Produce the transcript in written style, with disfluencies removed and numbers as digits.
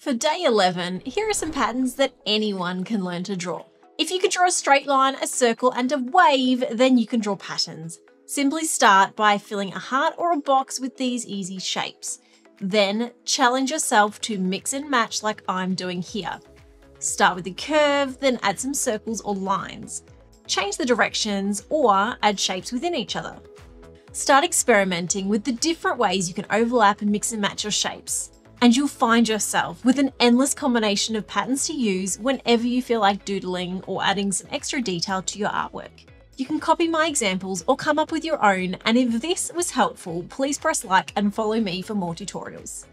For day 11, here are some patterns that anyone can learn to draw. If you could draw a straight line, a circle, and a wave, then you can draw patterns. Simply start by filling a heart or a box with these easy shapes. Then challenge yourself to mix and match like I'm doing here. Start with a curve, then add some circles or lines. Change the directions or add shapes within each other. Start experimenting with the different ways you can overlap and mix and match your shapes. And you'll find yourself with an endless combination of patterns to use whenever you feel like doodling or adding some extra detail to your artwork. You can copy my examples or come up with your own, and if this was helpful, please press like and follow me for more tutorials.